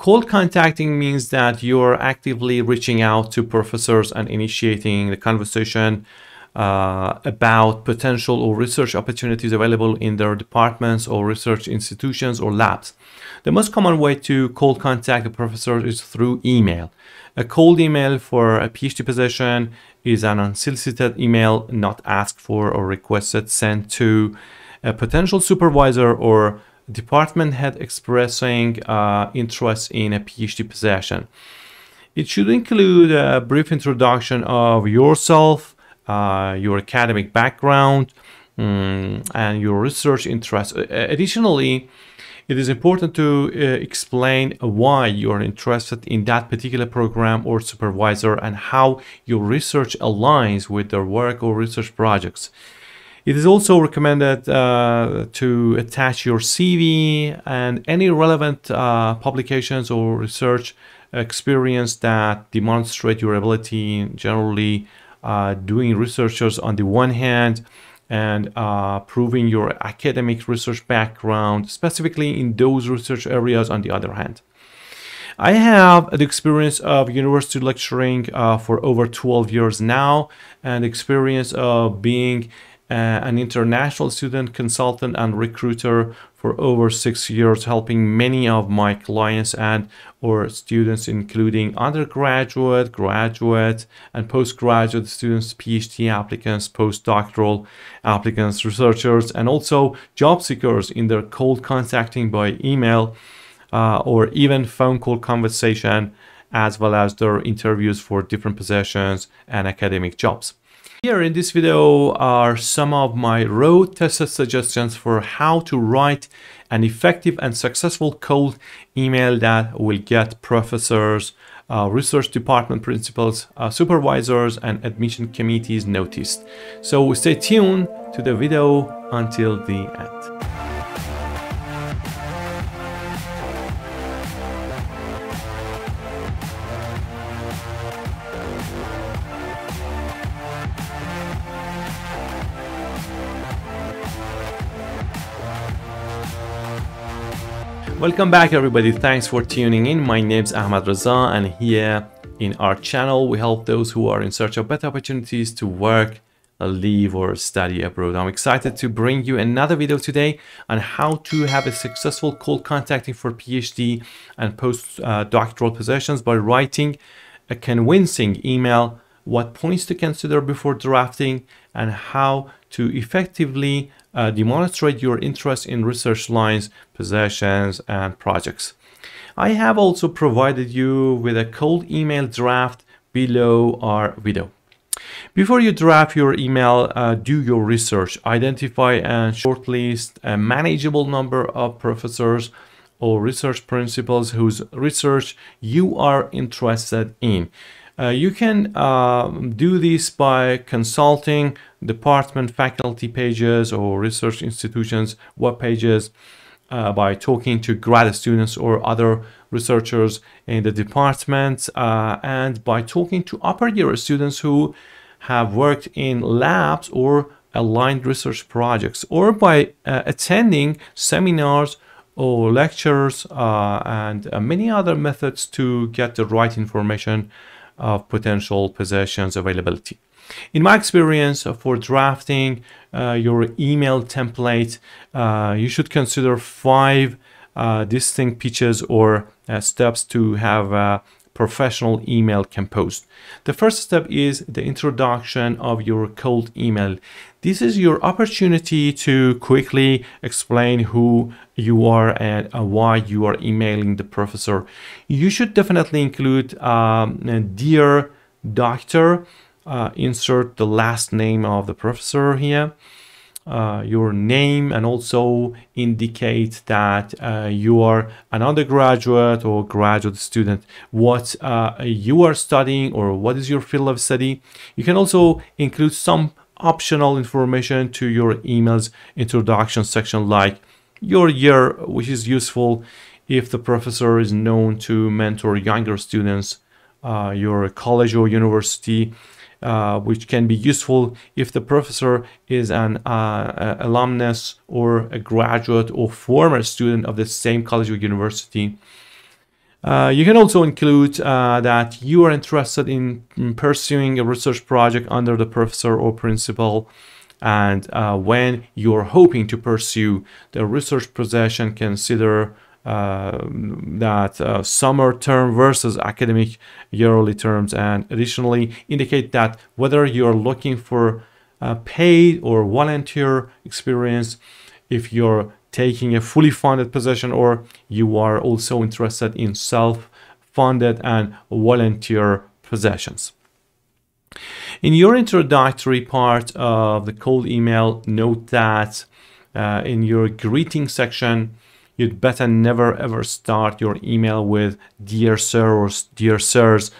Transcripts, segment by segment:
Cold contacting means that you're actively reaching out to professors and initiating the conversation about potential or research opportunities available in their departments or research institutions or labs. The most common way to cold contact a professor is through email. A cold email for a PhD position is an unsolicited email, not asked for or requested, sent to a potential supervisor or department head expressing interest in a PhD position. It should include a brief introduction of yourself, your academic background, and your research interests. Additionally, it is important to explain why you're interested in that particular program or supervisor and how your research aligns with their work or research projects. It is also recommended to attach your CV and any relevant publications or research experience that demonstrate your ability in generally doing researchers on the one hand and proving your academic research background, specifically in those research areas on the other hand. I have the experience of university lecturing for over 12 years now, and experience of being an international student, consultant, and recruiter for over 6 years, helping many of my clients and or students, including undergraduate, graduate, and postgraduate students, PhD applicants, postdoctoral applicants, researchers, and also job seekers in their cold contacting by email or even phone call conversation, as well as their interviews for different positions and academic jobs. Here in this video are some of my road-tested suggestions for how to write an effective and successful cold email that will get professors, research department principals, supervisors, and admission committees noticed. So stay tuned to the video until the end. Welcome back everybody, thanks for tuning in. My name's Ahmad Raza, and here in our channel we help those who are in search of better opportunities to work, live, or study abroad. I'm excited to bring you another video today on how to have a successful cold contacting for PhD and postdoctoral positions by writing a convincing email, what points to consider before drafting, and how to effectively demonstrate your interest in research lines, positions, and projects. I have also provided you with a cold email draft below our video. Before you draft your email, do your research. Identify and shortlist a manageable number of professors or research principals whose research you are interested in. You can do this by consulting department faculty pages or research institutions' web pages, by talking to grad students or other researchers in the department, and by talking to upper year students who have worked in labs or aligned research projects, or by attending seminars or lectures, and many other methods to get the right information of potential positions availability. In my experience for drafting your email template, you should consider 5 distinct pitches or steps to have a professional email composed. The first step is the introduction of your cold email. This is your opportunity to quickly explain who you are and why you are emailing the professor. You should definitely include Dear Doctor, insert the last name of the professor here, your name, and also indicate that you are an undergraduate or graduate student, what you are studying or what is your field of study. You can also include some optional information to your email's introduction section, like your year, which is useful if the professor is known to mentor younger students, your college or university, which can be useful if the professor is an alumnus or a graduate or former student of the same college or university. You can also include that you are interested in pursuing a research project under the professor or principal, and when you're hoping to pursue the research position, consider that summer term versus academic yearly terms, and additionally indicate that whether you're looking for paid or volunteer experience, if you're taking a fully funded position, or you are also interested in self-funded and volunteer positions. In your introductory part of the cold email, note that in your greeting section, you'd better never ever start your email with "Dear Sir" or "Dear Sirs,"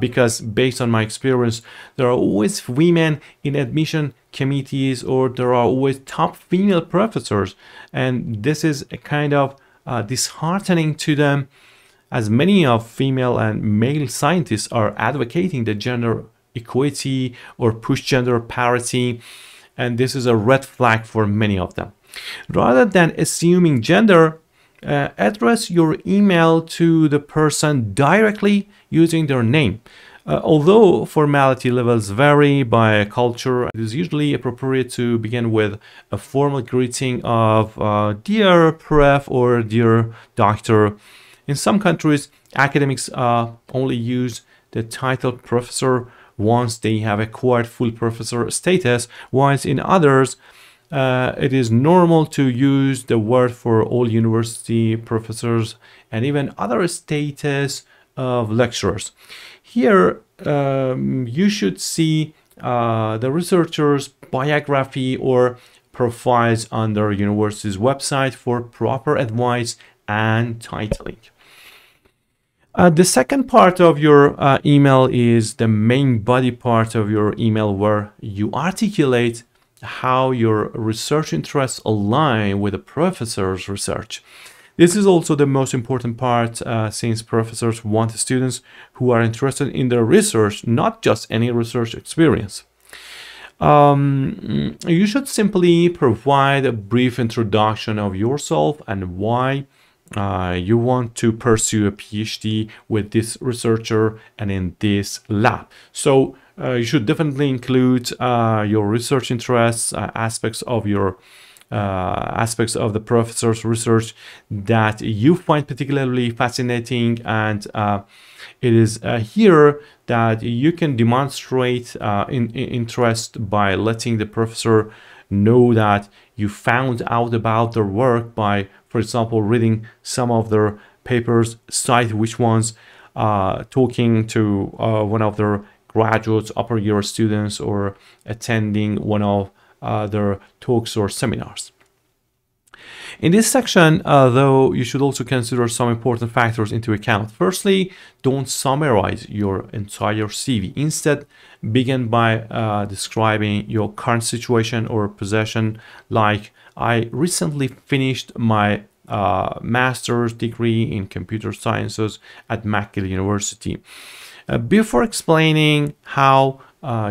because based on my experience, there are always women in admission committees, or there are always top female professors, and this is a kind of disheartening to them, as many of female and male scientists are advocating the gender equality or push gender parity, and this is a red flag for many of them. Rather than assuming gender, address your email to the person directly using their name. Although formality levels vary by culture, it is usually appropriate to begin with a formal greeting of "Dear Prof" or "Dear Doctor." In some countries, academics only use the title professor once they have acquired full professor status, whilst in others, it is normal to use the word for all university professors and even other status of lecturers. Here, you should see the researcher's biography or profiles on their university's website for proper advice and titling. The second part of your email is the main body part of your email, where you articulate how your research interests align with a professor's research. This is also the most important part, since professors want students who are interested in their research, not just any research experience. You should simply provide a brief introduction of yourself and why you want to pursue a PhD with this researcher and in this lab. So you should definitely include your research interests, aspects of the professor's research that you find particularly fascinating, and it is here that you can demonstrate interest by letting the professor know that you found out about their work by, for example, reading some of their papers, cite which ones, talking to one of their graduates, upper year students, or attending one of their talks or seminars. In this section, though, you should also consider some important factors into account. Firstly, don't summarize your entire CV. Instead, begin by describing your current situation or possession, like, "I recently finished my master's degree in computer sciences at McGill University." Before explaining how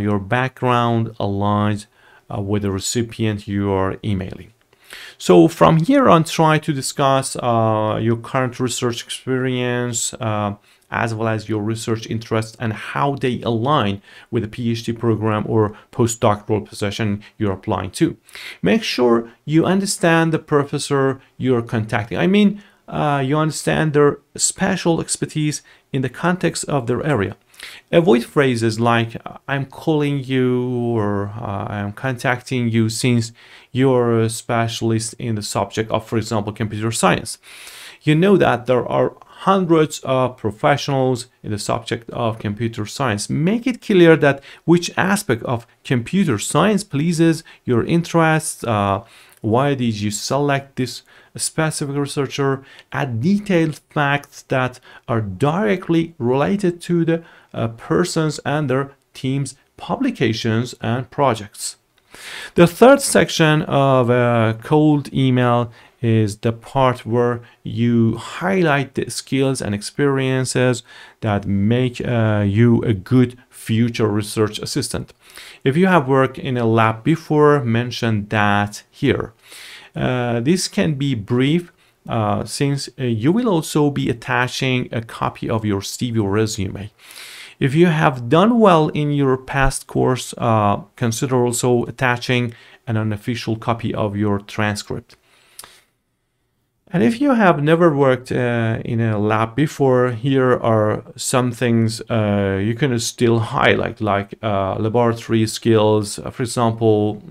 your background aligns with the recipient you are emailing. So from here on, try to discuss your current research experience as well as your research interests and how they align with the PhD program or postdoctoral position you're applying to. Make sure you understand the professor you're contacting. I mean, you understand their special expertise in the context of their area. Avoid phrases like "I'm calling you" or "I'm contacting you," since you're a specialist in the subject of, for example, computer science. You know that there are hundreds of professionals in the subject of computer science. Make it clear that which aspect of computer science pleases your interests, why did you select this specific researcher, add detailed facts that are directly related to the persons and their team's publications and projects. The third section of a cold email is the part where you highlight the skills and experiences that make you a good future research assistant. If you have worked in a lab before, mention that here. This can be brief since you will also be attaching a copy of your CV or resume. If you have done well in your past course, consider also attaching an unofficial copy of your transcript. And if you have never worked in a lab before, here are some things you can still highlight, like laboratory skills, for example,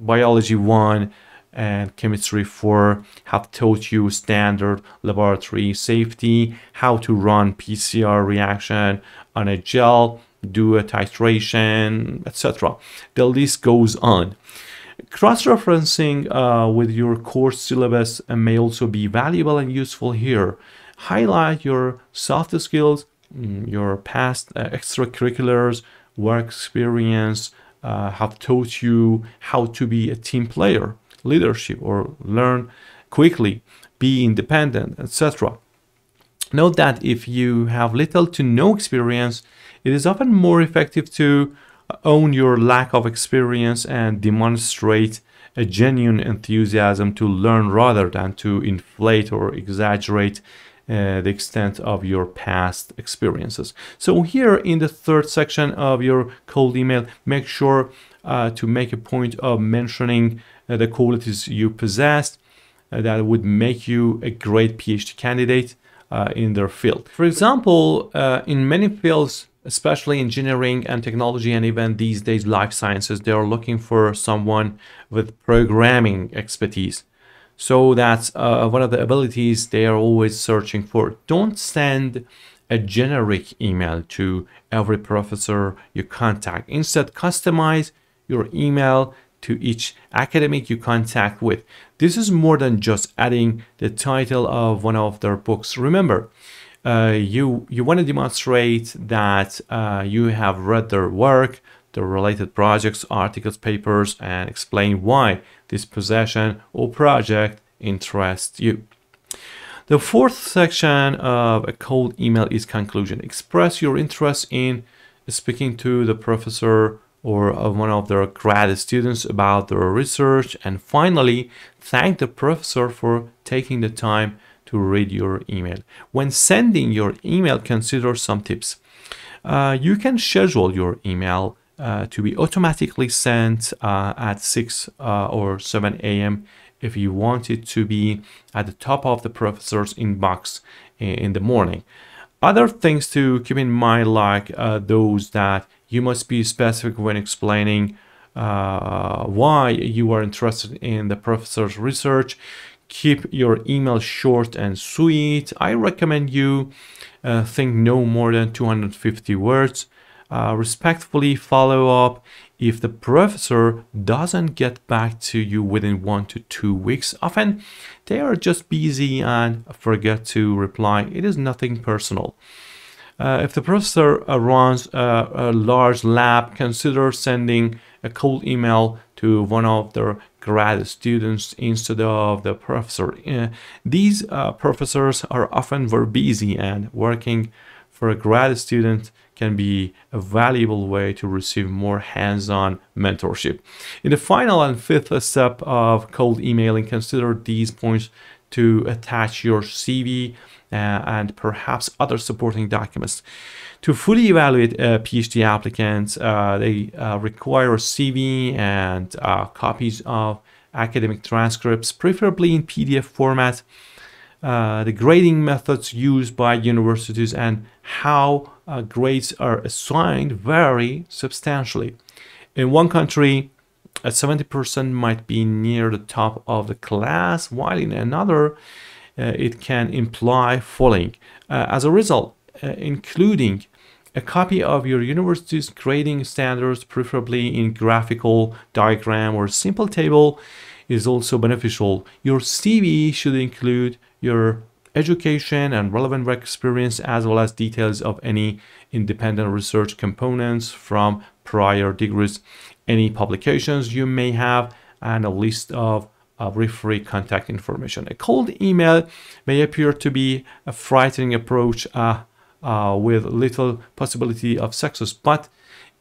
biology 1 and chemistry 4 have taught you standard laboratory safety, how to run PCR reaction on a gel, do a titration, etc. The list goes on. Cross-referencing with your course syllabus may also be valuable and useful here. Highlight your soft skills, your past extracurriculars, work experience have taught you how to be a team player, leadership, or learn quickly, be independent, etc. Note that if you have little to no experience, it is often more effective to own your lack of experience and demonstrate a genuine enthusiasm to learn rather than to inflate or exaggerate the extent of your past experiences. So here in the third section of your cold email, make sure to make a point of mentioning the qualities you possessed that would make you a great PhD candidate in their field. For example, in many fields, especially engineering and technology, and even these days life sciences, they are looking for someone with programming expertise. So that's one of the abilities they are always searching for. Don't send a generic email to every professor you contact. Instead, customize your email to each academic you contact with. This is more than just adding the title of one of their books. Remember, you want to demonstrate that you have read their work, the related projects, articles, papers, and explain why this possession or project interests you. The fourth section of a cold email is conclusion. Express your interest in speaking to the professor or one of their grad students about their research. And finally, thank the professor for taking the time to read your email. When sending your email, consider some tips. You can schedule your email to be automatically sent at 6 or 7 a.m. if you want it to be at the top of the professor's inbox in the morning. Other things to keep in mind, like those that you must be specific when explaining why you are interested in the professor's research. Keep your email short and sweet. I recommend you think no more than 250 words. Respectfully follow up. If the professor doesn't get back to you within 1 to 2 weeks, often they are just busy and forget to reply. It is nothing personal. If the professor runs a large lab, consider sending a cold email to one of their grad students instead of the professor. These professors are often very busy, and working for a grad student can be a valuable way to receive more hands-on mentorship. In the final and fifth step of cold emailing, consider these points to attach your CV and perhaps other supporting documents. To fully evaluate PhD applicants, they require a CV and copies of academic transcripts, preferably in PDF format, the grading methods used by universities and how grades are assigned vary substantially. In one country, 70% might be near the top of the class, while in another, it can imply falling. As a result, including a copy of your university's grading standards, preferably in graphical diagram or simple table, is also beneficial. Your CV should include your education and relevant work experience, as well as details of any independent research components from prior degrees, any publications you may have, and a list of referee contact information. A cold email may appear to be a frightening approach with little possibility of success, but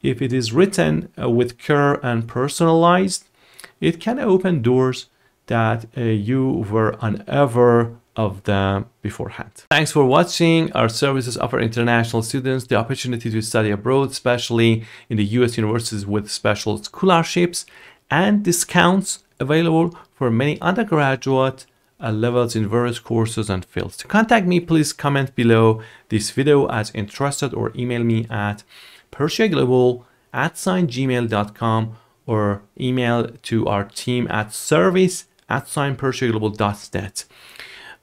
if it is written with care and personalized, it can open doors that you were unever of them beforehand. Thanks for watching. Our services offer international students the opportunity to study abroad, especially in the US universities with special scholarships and discounts available for many undergraduate levels in various courses and fields. To contact me, please comment below this video as interested or email me at persiaglobal@gmail.com or email to our team at service@persiaglobal.net.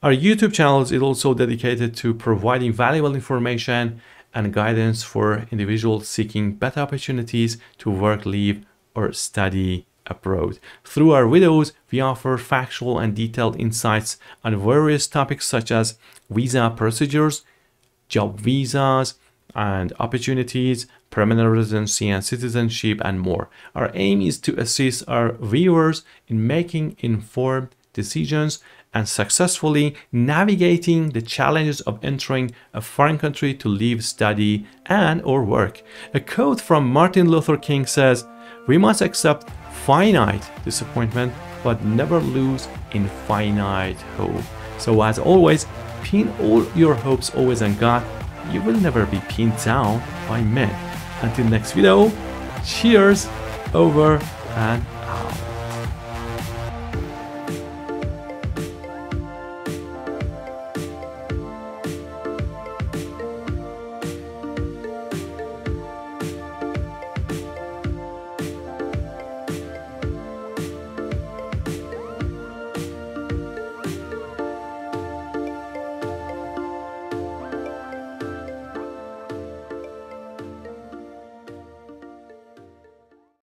Our YouTube channel is also dedicated to providing valuable information and guidance for individuals seeking better opportunities to work, live, or study abroad. Through our videos, we offer factual and detailed insights on various topics such as visa procedures, job visas and opportunities, permanent residency and citizenship, and more. Our aim is to assist our viewers in making informed decisions and successfully navigating the challenges of entering a foreign country to live, study, and or work. A quote from Martin Luther King says, "We must accept finite disappointment, but never lose infinite hope." So as always, pin all your hopes always on God. You will never be pinned down by men. Until next video, cheers, over and